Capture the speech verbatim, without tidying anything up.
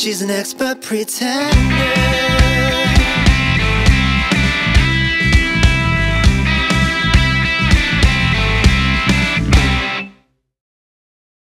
she's an expert pretender.